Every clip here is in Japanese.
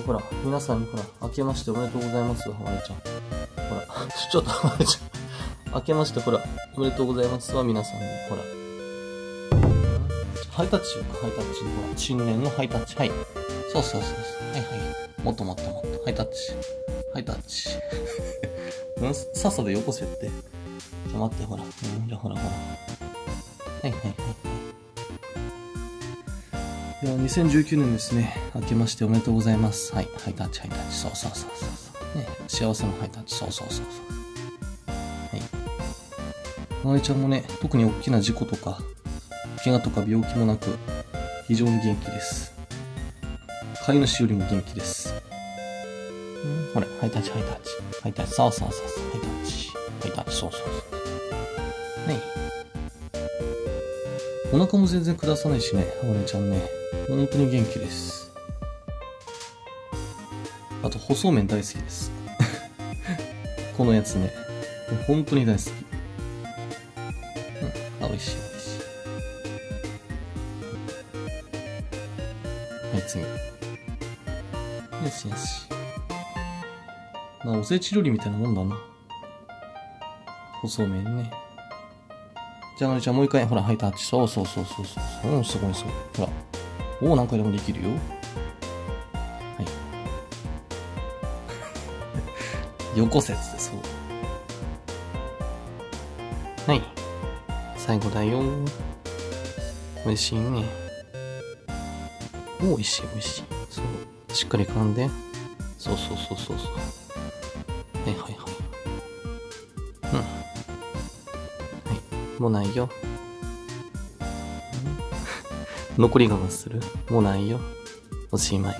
ほら、皆さんにほら、明けましておめでとうございます、ハマレちゃん。ほら、ちょっとハマレちゃん。明けましてほら、おめでとうございますは皆さんに、ほら。ハイタッチしようか、ハイタッチ。ほら、新年のハイタッチ。はい。そうそうそうそう。はいはい。もっともっともっと。ハイタッチ。ハイタッチ。さっさとよこせって。ちょ、待って、ほら。じゃほらほら。はいはいはい。いや、2019年ですね。明けましておめでとうございます。はい。ハイタッチ、ハイタッチ。そうそうそうそう。ね、幸せのハイタッチ。そうそうそうそう。はい。ハマレちゃんもね、特に大きな事故とか、怪我とか病気もなく、非常に元気です。飼い主よりも元気です。うん、ほら、ハイタッチ、ハイタッチ。ハイタッチ、そうそうそうそう。ハイタッチ。ハイタッチ、そうそうそう。ね。お腹も全然下さないしね、ハマレちゃんね。本当に元気です。あと、細麺大好きです。このやつね。本当に大好き。うん、あ、美味しい、美味しい。はい、次。よしよし。まあ、おせち料理みたいなもんだな。細麺ね。じゃあ、のりちゃんもう一回、ほら、ハイタッチ。そうそうそうそうそう。うん、すごいすごい。ほら。おお、何回でもできるよ。はい。横説でそう。はい。最後だよ。美味しいね。おお、美味しい、美味しい。そう。しっかり噛んで。そうそうそうそうそう。はいはいはい。うん。はい。もうないよ。残り我慢する？もうないよ。おしまい。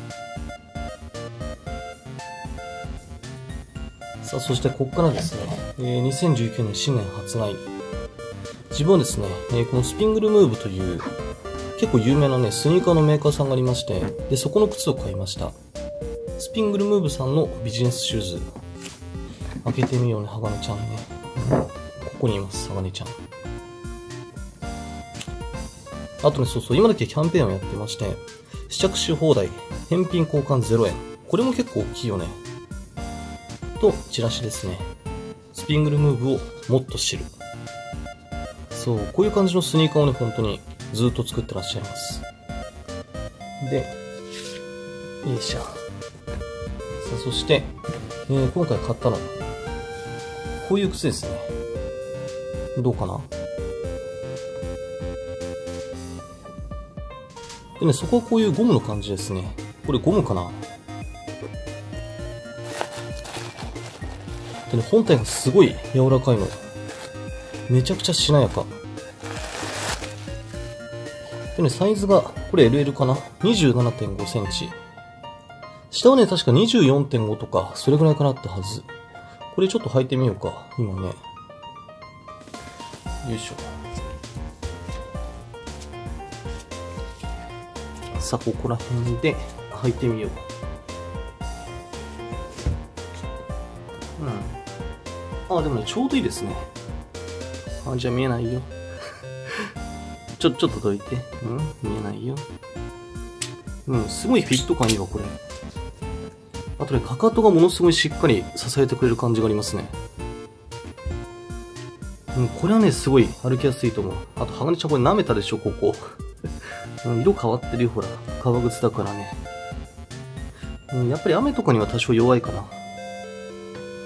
さあ、そしてこっからですね、2019年新年初来。自分はですね、このスピングルムーブという、結構有名なね、スニーカーのメーカーさんがありまして、で、そこの靴を買いました。スピングルムーブさんのビジネスシューズ。開けてみようね、ハガネちゃんね。ここにいます、ハガネちゃん。あとね、そうそう、今だけキャンペーンをやってまして、試着し放題、返品交換0円。これも結構大きいよね。と、チラシですね。スピングルムーブをもっと知る。そう、こういう感じのスニーカーをね、本当にずっと作ってらっしゃいます。で、よいしょ。さあ、そして、今回買ったの。こういう靴ですね。どうかな？でね、そこはこういうゴムの感じですね。これゴムかな？でね、本体がすごい柔らかいの。めちゃくちゃしなやか。でね、サイズが、これ LL かな？ 27.5 センチ。下はね、確か 24.5 とか、それぐらいかなったはず。これちょっと履いてみようか、今ね。よいしょ。さあ、ここら辺で履いてみよう。うん。ああ、でもね、ちょうどいいですね。あ、じゃあ見えないよ。ちょっとどいて。うん、見えないよ。うん、すごいフィット感いいわ、これ。あとね、かかとがものすごいしっかり支えてくれる感じがありますね。うん、これはね、すごい歩きやすいと思う。あと、ハガネちゃんこれ舐めたでしょ、ここ。色変わってるよ、ほら。革靴だからね。うん、やっぱり雨とかには多少弱いかな。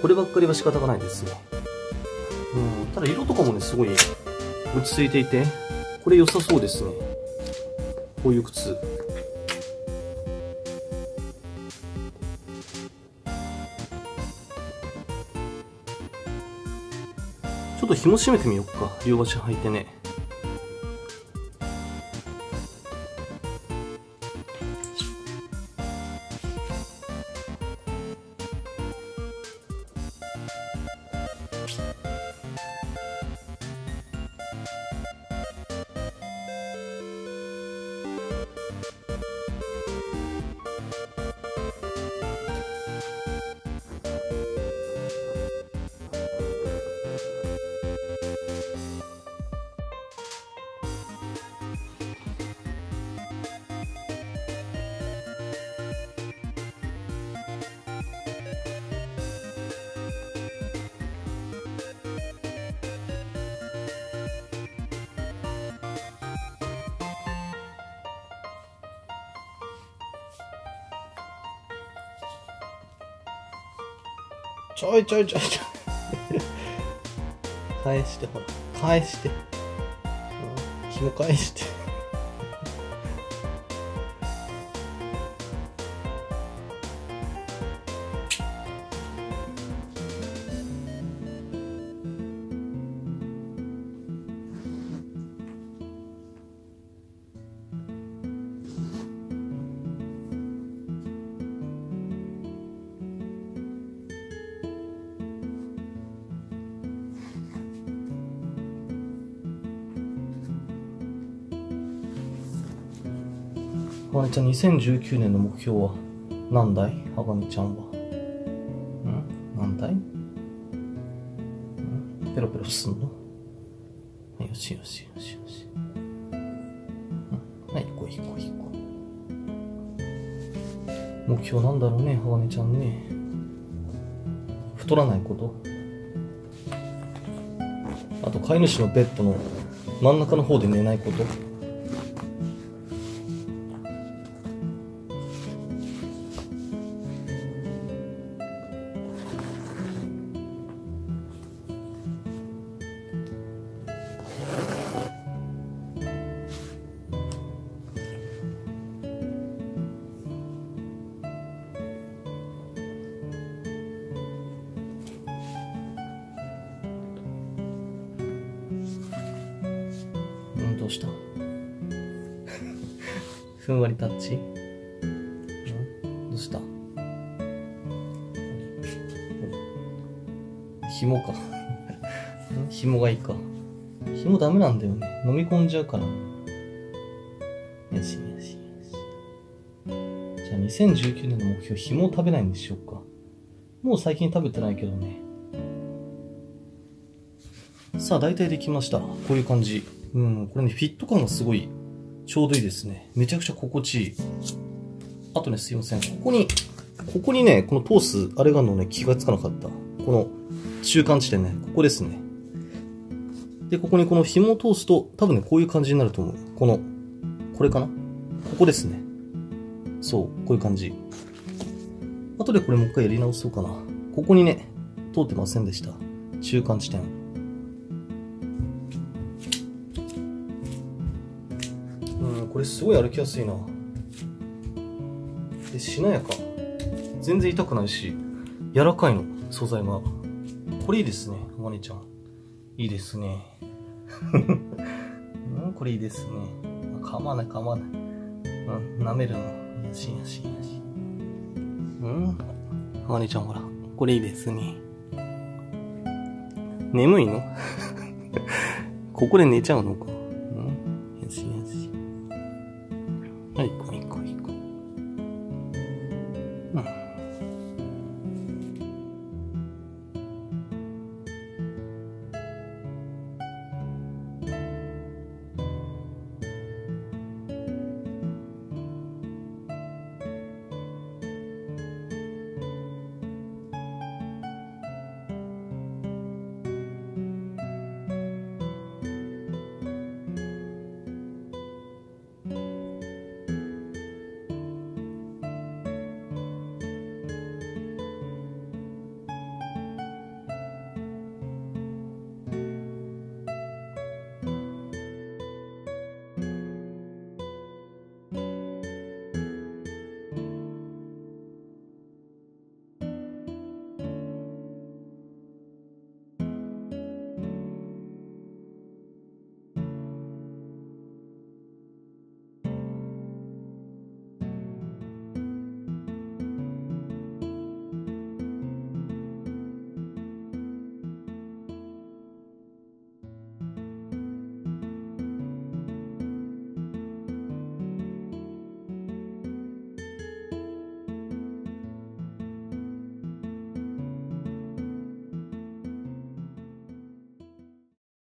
こればっかりは仕方がないですね。うん、ただ色とかもね、すごい落ち着いていて、これ良さそうですね。こういう靴。ちょっと紐締めてみようか。両足履いてね。ちょい返して、ほら返して、紐返して。はい、じゃあ2019年の目標は何だい？あかねちゃんは。何だい？ペロペロすんの？よしよしよしよし。はい、行こう行こう行こう。目標なんだろうね、あかねちゃんね。太らないこと。あと、飼い主のベッドの真ん中の方で寝ないこと。どうした？ふんわりタッチ？どうした？紐か。紐がいいか。紐ダメなんだよね。飲み込んじゃうから。よしよしよし。じゃあ2019年の目標、紐を食べないんでしょうか。もう最近食べてないけどね。さあ、大体できました。こういう感じ。これね、フィット感がすごい、ちょうどいいですね。めちゃくちゃ心地いい。あとね、すいません。ここにね、この通す、あれがのね、気がつかなかった。この、中間地点ね、ここですね。で、ここにこの紐を通すと、多分ね、こういう感じになると思う。この、これかな？ここですね。そう、こういう感じ。あとでこれもう一回やり直そうかな。ここにね、通ってませんでした。中間地点。これすごい歩きやすいな。で、しなやか。全然痛くないし、柔らかいの、素材が。これいいですね、あかねちゃん。いいですね。これいいですね。噛まない、噛まない。舐めるの。よしよしよし。あかねちゃん、ほら。これいいですね。眠いの？ここで寝ちゃうのか。